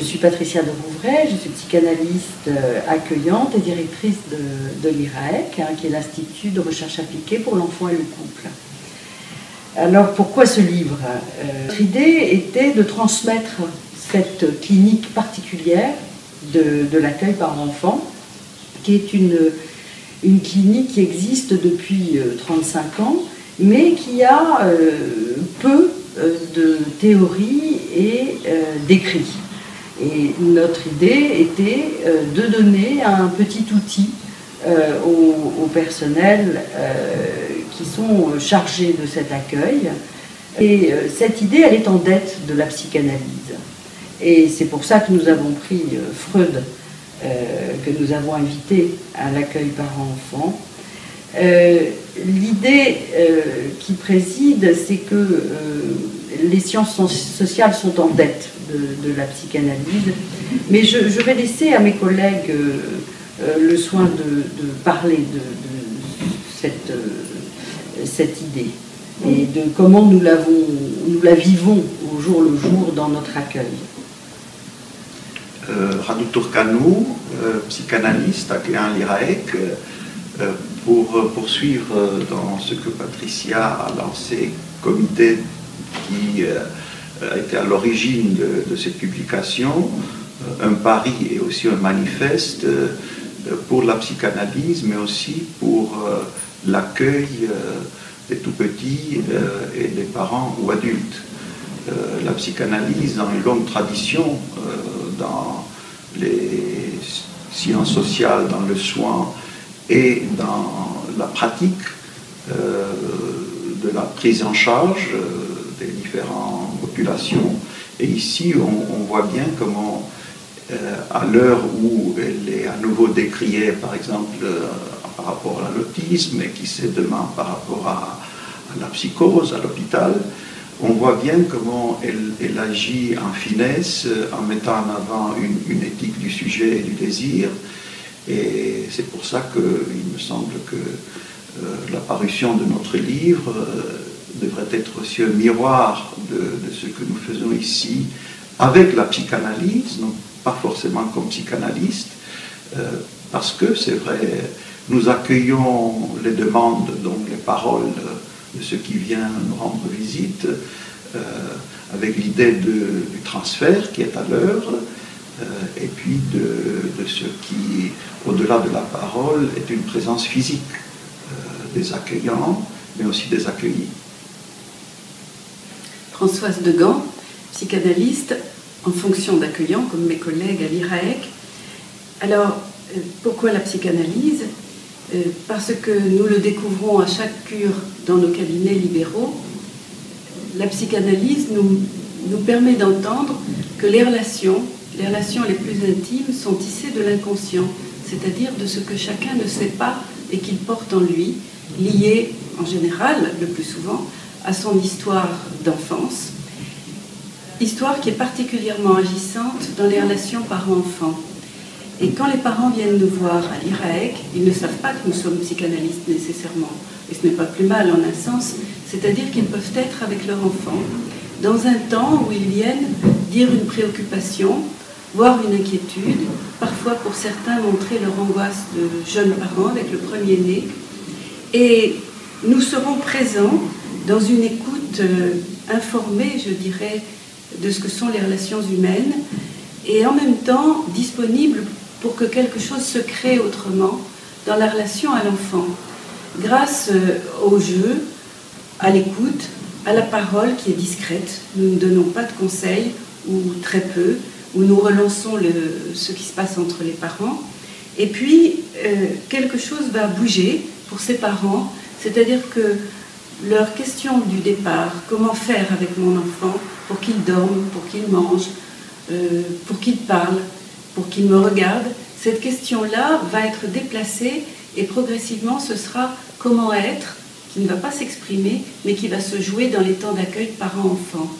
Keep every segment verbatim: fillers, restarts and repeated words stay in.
je suis Patricia de Rouvray, je suis psychanalyste accueillante et directrice de, de l'I R A E C, hein, qui est l'Institut de Recherche Appliquée pour l'Enfant et le Couple. Alors pourquoi ce livre? Notre idée était de transmettre cette clinique particulière de, de l'accueil par enfant, qui est une, une clinique qui existe depuis trente-cinq ans, mais qui a euh, peu de théorie et euh, d'écrit. Et notre idée était euh, de donner un petit outil euh, au, au personnel euh, qui sont chargés de cet accueil. Et euh, cette idée, elle est en dette de la psychanalyse. Et c'est pour ça que nous avons pris euh, Freud, euh, que nous avons invité à l'accueil parent-enfant. Euh, L'idée euh, qui préside, c'est que euh, les sciences sociales sont en dette de, de la psychanalyse. Mais je, je vais laisser à mes collègues euh, euh, le soin de, de parler de, de cette, euh, cette idée et de comment nous, nous la vivons au jour le jour dans notre accueil. Euh, Radoutour Kanou, euh, psychanalyste à Kéen Liraec, euh, pour poursuivre dans ce que Patricia a lancé, comité qui a été à l'origine de, de cette publication, un pari et aussi un manifeste pour la psychanalyse, mais aussi pour l'accueil des tout-petits et des parents ou adultes. La psychanalyse, dans une longue tradition, dans les sciences sociales, dans le soin, et dans la pratique euh, de la prise en charge euh, des différentes populations. Et ici, on, on voit bien comment, euh, à l'heure où elle est à nouveau décriée, par exemple, euh, par rapport à l'autisme, et qui sait demain par rapport à, à la psychose, à l'hôpital, on voit bien comment elle, elle agit en finesse, en mettant en avant une, une éthique du sujet et du désir. Et c'est pour ça qu'il me semble que euh, la parution de notre livre euh, devrait être aussi un miroir de, de ce que nous faisons ici avec la psychanalyse, non pas forcément comme psychanalyste, euh, parce que c'est vrai, nous accueillons les demandes, donc les paroles de ceux qui viennent nous rendre visite, euh, avec l'idée du transfert qui est à l'œuvre, Euh, et puis de, de ce qui, au-delà de la parole, est une présence physique euh, des accueillants, mais aussi des accueillis. Françoise Degand, psychanalyste en fonction d'accueillant, comme mes collègues à l'I R A E C. Alors, euh, pourquoi la psychanalyse? euh, Parce que nous le découvrons à chaque cure dans nos cabinets libéraux. La psychanalyse nous, nous permet d'entendre que les relations Les relations les plus intimes sont tissées de l'inconscient, c'est-à-dire de ce que chacun ne sait pas et qu'il porte en lui, lié en général, le plus souvent, à son histoire d'enfance, histoire qui est particulièrement agissante dans les relations parents-enfants. Et quand les parents viennent nous voir à l'I R A E C, ils ne savent pas que nous sommes psychanalystes nécessairement, et ce n'est pas plus mal en un sens, c'est-à-dire qu'ils peuvent être avec leur enfant dans un temps où ils viennent dire une préoccupation, voire une inquiétude, parfois pour certains montrer leur angoisse de jeunes parents avec le premier-né. Et nous serons présents dans une écoute euh, informée, je dirais, de ce que sont les relations humaines, et en même temps disponibles pour que quelque chose se crée autrement dans la relation à l'enfant, grâce euh, au jeu, à l'écoute, à la parole qui est discrète. Nous ne donnons pas de conseils, ou très peu, où nous relançons le, ce qui se passe entre les parents. Et puis, euh, quelque chose va bouger pour ces parents, c'est-à-dire que leur question du départ, comment faire avec mon enfant pour qu'il dorme, pour qu'il mange, euh, pour qu'il parle, pour qu'il me regarde, cette question-là va être déplacée et progressivement ce sera comment être, qui ne va pas s'exprimer, mais qui va se jouer dans les temps d'accueil parents-enfants.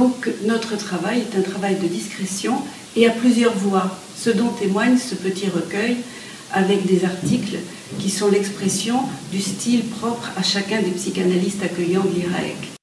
Donc notre travail est un travail de discrétion et à plusieurs voix, ce dont témoigne ce petit recueil avec des articles qui sont l'expression du style propre à chacun des psychanalystes accueillants de l'I R A E C.